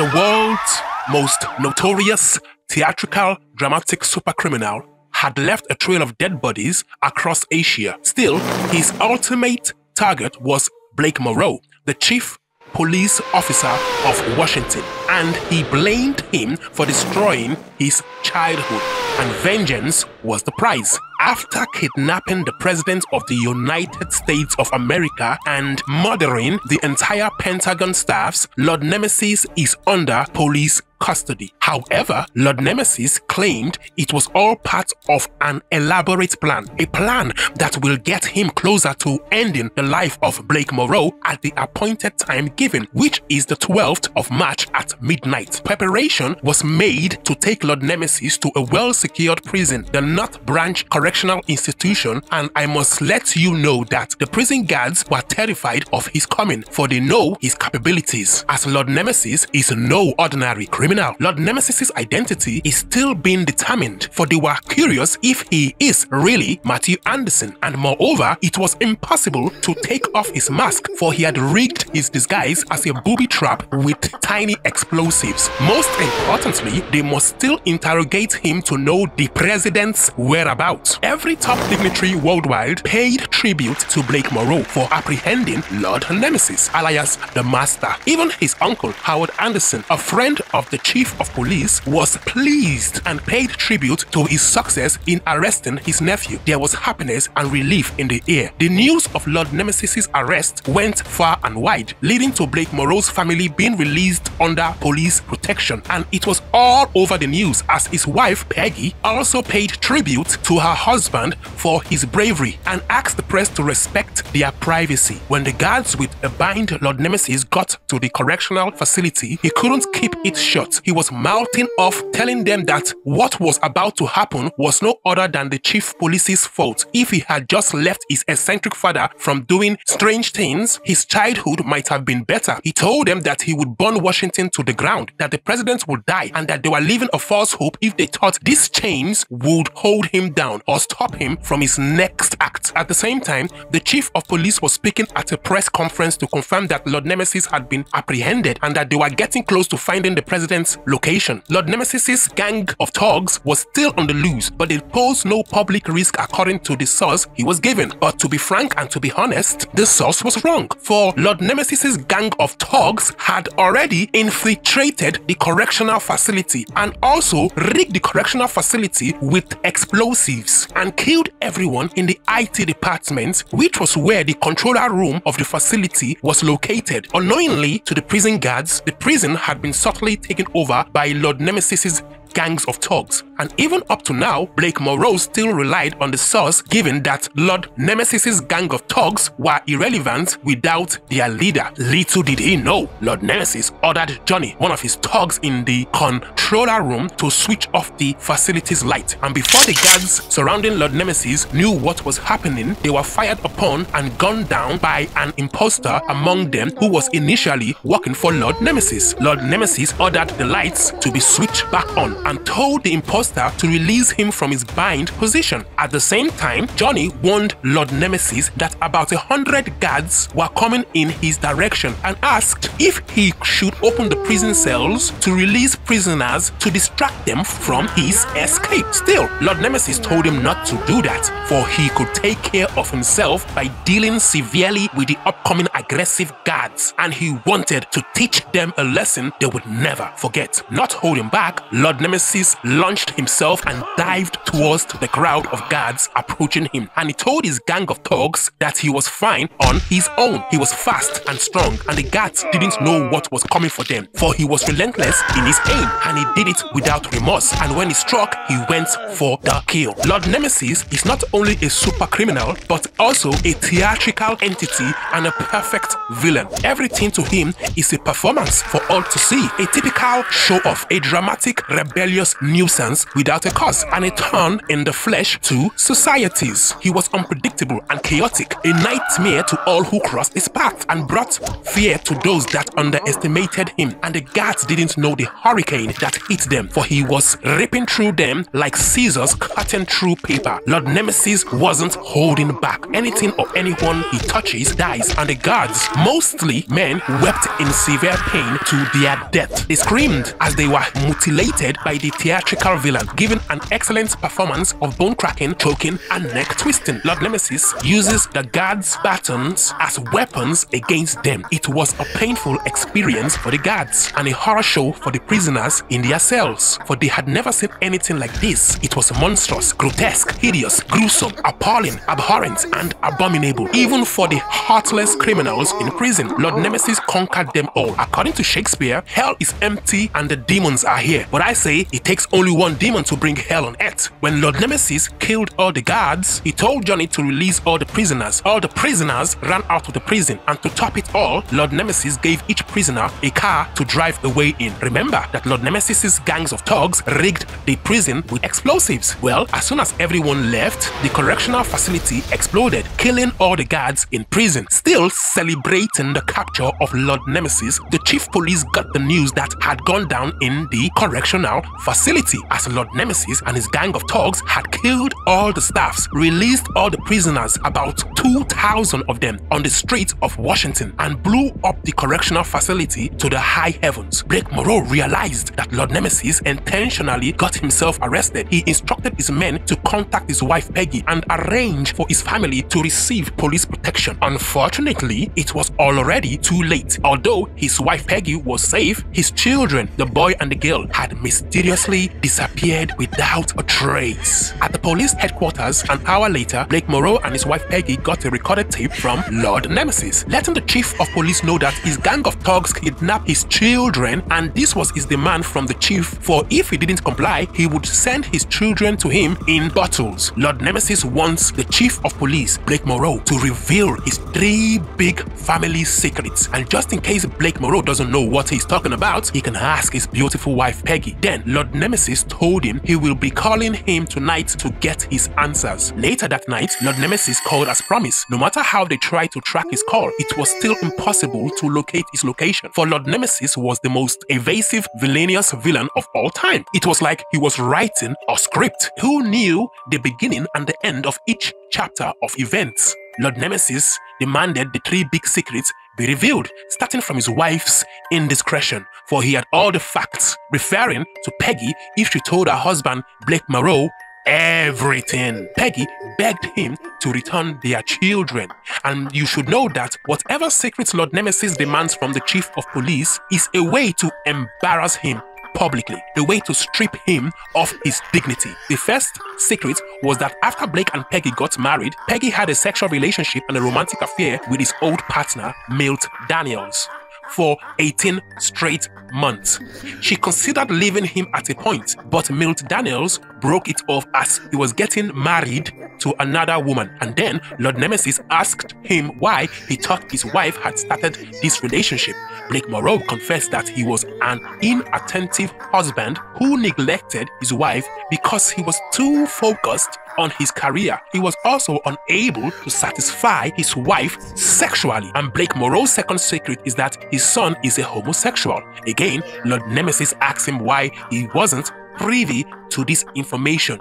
the world's most notorious theatrical dramatic supercriminal had left a trail of dead bodies across Asia. Still, his ultimate target was Blake Morrow, the chief police officer of Washington, and he blamed him for destroying his childhood, and vengeance was the prize. After kidnapping the President of the United States of America and murdering the entire Pentagon staffs, Lord Nemesis is under police custody. However, Lord Nemesis claimed it was all part of an elaborate plan, a plan that will get him closer to ending the life of Blake Morrow at the appointed time given, which is the 12th of March at midnight. Preparation was made to take Lord Nemesis to a well-secured prison, the North Branch Correctional Institution, and I must let you know that the prison guards were terrified of his coming, for they know his capabilities, as Lord Nemesis is no ordinary criminal. Lord Nemesis's identity is still being determined, for they were curious if he is really Matthew Anderson, and moreover, it was impossible to take off his mask, for he had rigged his disguise as a booby trap with tiny explosives. Most importantly, they must still interrogate him to know the President's whereabouts. Every top dignitary worldwide paid tribute to Blake Morrow for apprehending Lord Nemesis, alias the Master. Even his uncle, Howard Anderson, a friend of the chief of police, was pleased and paid tribute to his success in arresting his nephew. There was happiness and relief in the air. The news of Lord Nemesis's arrest went far and wide, leading to Blake Morrow's family being released under police protection, and it was all over the news as his wife Peggy also paid tribute to her husband for his bravery and asked the press to respect their privacy. When the guards with a bind Lord Nemesis got to the correctional facility, he couldn't keep it shut. He was mouthing off, telling them that what was about to happen was no other than the chief police's fault. If he had just left his eccentric father from doing strange things, his childhood might have been better. He told them that he would burn Washington to the ground, that the president would die, and that they were living a false hope if they thought these chains would hold him down or stop him from his next act. At the same time, the chief of police was speaking at a press conference to confirm that Lord Nemesis had been apprehended and that they were getting close to finding the president's location. Lord Nemesis's gang of thugs was still on the loose, but it posed no public risk according to the source he was given. But to be frank and to be honest, the source was wrong, for Lord Nemesis's gang of thugs had already infiltrated the correctional facility and also rigged the correctional facility with explosives and killed everyone in the IT department, which was where the controller room of the facility was located. Unknowingly to the prison guards, the prison had been subtly taken over by Lord Nemesis's gangs of thugs, and even up to now, Blake Morrow still relied on the source given that Lord Nemesis's gang of thugs were irrelevant without their leader. Little did he know, Lord Nemesis ordered Johnny, one of his thugs in the controller room, to switch off the facility's light, and before the guards surrounding Lord Nemesis knew what was happening, they were fired upon and gunned down by an imposter among them who was initially working for Lord Nemesis. Lord Nemesis ordered the lights to be switched back on and told the imposter to release him from his bind position. At the same time, Johnny warned Lord Nemesis that about 100 guards were coming in his direction and asked if he should open the prison cells to release prisoners to distract them from his escape. Still, Lord Nemesis told him not to do that, for he could take care of himself by dealing severely with the upcoming aggressive guards, and he wanted to teach them a lesson they would never forget. Not holding back, Lord Nemesis launched himself and dived towards the crowd of guards approaching him, and he told his gang of thugs that he was fine on his own. He was fast and strong, and the guards didn't know what was coming for them, for he was relentless in his aim, and he did it without remorse, and when he struck, he went for the kill. Lord Nemesis is not only a super criminal, but also a theatrical entity and a perfect villain. Everything to him is a performance for all to see, a typical show-off, a dramatic rebellion rebellious nuisance without a cause and a thorn in the flesh to societies. He was unpredictable and chaotic, a nightmare to all who crossed his path, and brought fear to those that underestimated him. And the guards didn't know the hurricane that hit them, for he was ripping through them like scissors cutting through paper. Lord Nemesis wasn't holding back. Anything or anyone he touches dies, and the guards, mostly men, wept in severe pain to their death. They screamed as they were mutilated by the theatrical villain, giving an excellent performance of bone-cracking, choking, and neck-twisting. Lord Nemesis uses the guards' batons as weapons against them. It was a painful experience for the guards and a horror show for the prisoners in their cells, for they had never seen anything like this. It was monstrous, grotesque, hideous, gruesome, appalling, abhorrent, and abominable, even for the heartless criminals in prison. Lord Nemesis conquered them all. According to Shakespeare, hell is empty and the demons are here. But I say it takes only one demon to bring hell on earth. When Lord Nemesis killed all the guards, he told Johnny to release all the prisoners. All the prisoners ran out of the prison, and to top it all, Lord Nemesis gave each prisoner a car to drive away in. Remember that Lord Nemesis's gangs of thugs rigged the prison with explosives. Well, as soon as everyone left, the correctional facility exploded, killing all the guards in prison. Still celebrating the capture of Lord Nemesis, the chief police got the news that had gone down in the correctional facility, as Lord Nemesis and his gang of thugs had killed all the staffs, released all the prisoners, about 2,000 of them, on the streets of Washington, and blew up the correctional facility to the high heavens. Blake Morrow realized that Lord Nemesis intentionally got himself arrested. He instructed his men to contact his wife Peggy and arrange for his family to receive police protection. Unfortunately, it was already too late. Although his wife Peggy was safe, his children, the boy and the girl, had mysteriously disappeared without a trace. At the police headquarters, an hour later, Blake Morrow and his wife Peggy got a recorded tape from Lord Nemesis, letting the chief of police know that his gang of thugs kidnapped his children, and this was his demand from the chief, for if he didn't comply, he would send his children to him in bottles. Lord Nemesis wants the chief of police, Blake Morrow, to reveal his three big family secrets, and just in case Blake Morrow doesn't know what he's talking about, he can ask his beautiful wife Peggy. Then Lord Nemesis told him he will be calling him tonight to get his answers. Later that night, Lord Nemesis called as promised. No matter how they tried to track his call, it was still impossible to locate his location, for Lord Nemesis was the most evasive, villainous villain of all time. It was like he was writing a script. Who knew the beginning and the end of each chapter of events? Lord Nemesis demanded the three big secrets be revealed, starting from his wife's indiscretion, for he had all the facts, referring to Peggy if she told her husband, Blake Morrow, everything. Peggy begged him to return their children. And you should know that whatever secrets Lord Nemesis demands from the chief of police is a way to embarrass him publicly, a way to strip him of his dignity. The first secret was that after Blake and Peggy got married, Peggy had a sexual relationship and a romantic affair with his old partner, Milt Daniels, for 18 straight months. She considered leaving him at a point, but Milt Daniels broke it off as he was getting married to another woman. And then Lord Nemesis asked him why he thought his wife had started this relationship. Blake Morrow confessed that he was an inattentive husband who neglected his wife because he was too focused on his career. He was also unable to satisfy his wife sexually. And Blake Morrow's second secret is that his son is a homosexual. Again, Lord Nemesis asked him why he wasn't privy to this information.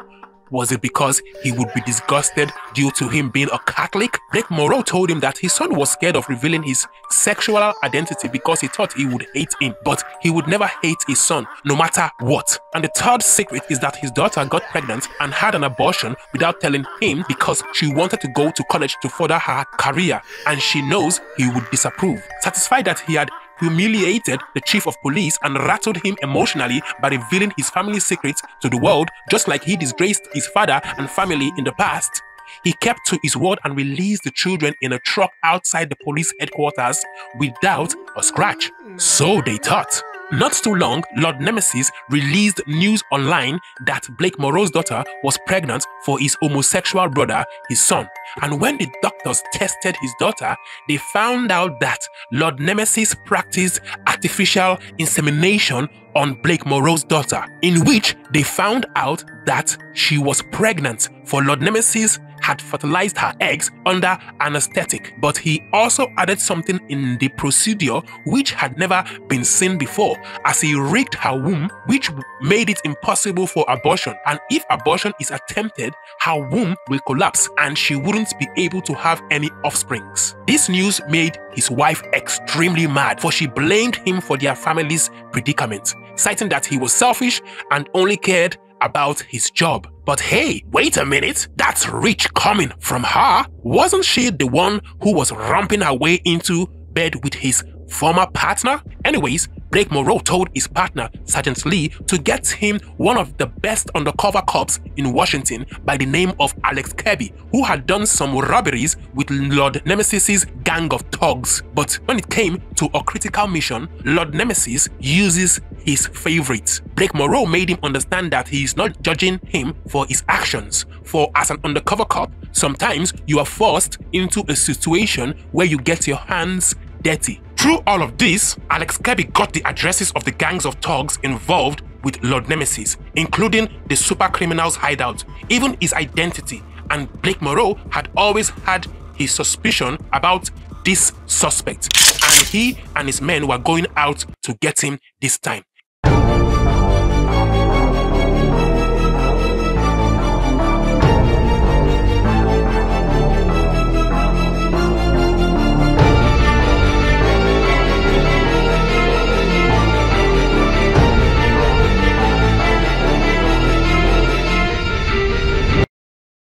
Was it because he would be disgusted due to him being a Catholic? Blake Morrow told him that his son was scared of revealing his sexual identity because he thought he would hate him, but he would never hate his son, no matter what. And the third secret is that his daughter got pregnant and had an abortion without telling him because she wanted to go to college to further her career, and she knows he would disapprove. Satisfied that he had humiliated the chief of police and rattled him emotionally by revealing his family secrets to the world, just like he disgraced his father and family in the past, he kept to his word and released the children in a truck outside the police headquarters without a scratch. So they thought. Not too long, Lord Nemesis released news online that Blake Morrow's daughter was pregnant for his homosexual brother, his son. And when the doctors tested his daughter, they found out that Lord Nemesis practiced artificial insemination on Blake Morrow's daughter, in which they found out that she was pregnant, for Lord Nemesis had fertilized her eggs under anesthetic, but he also added something in the procedure which had never been seen before, as he rigged her womb, which made it impossible for abortion. And if abortion is attempted, her womb will collapse and she wouldn't be able to have any offsprings. This news made his wife extremely mad, for she blamed him for their family's predicament, citing that he was selfish and only cared about his job. But hey, wait a minute, that's rich coming from her. Wasn't she the one who was romping her way into bed with his former partner? Anyways, Blake Morrow told his partner, Sergeant Lee, to get him one of the best undercover cops in Washington by the name of Alex Kirby, who had done some robberies with Lord Nemesis's gang of thugs. But when it came to a critical mission, Lord Nemesis uses his favorite. Blake Morrow made him understand that he is not judging him for his actions, for as an undercover cop, sometimes you are forced into a situation where you get your hands dirty. Through all of this, Alex Kirby got the addresses of the gangs of thugs involved with Lord Nemesis, including the super criminal's hideout, even his identity, and Blake Morrow had always had his suspicion about this suspect, and he and his men were going out to get him this time.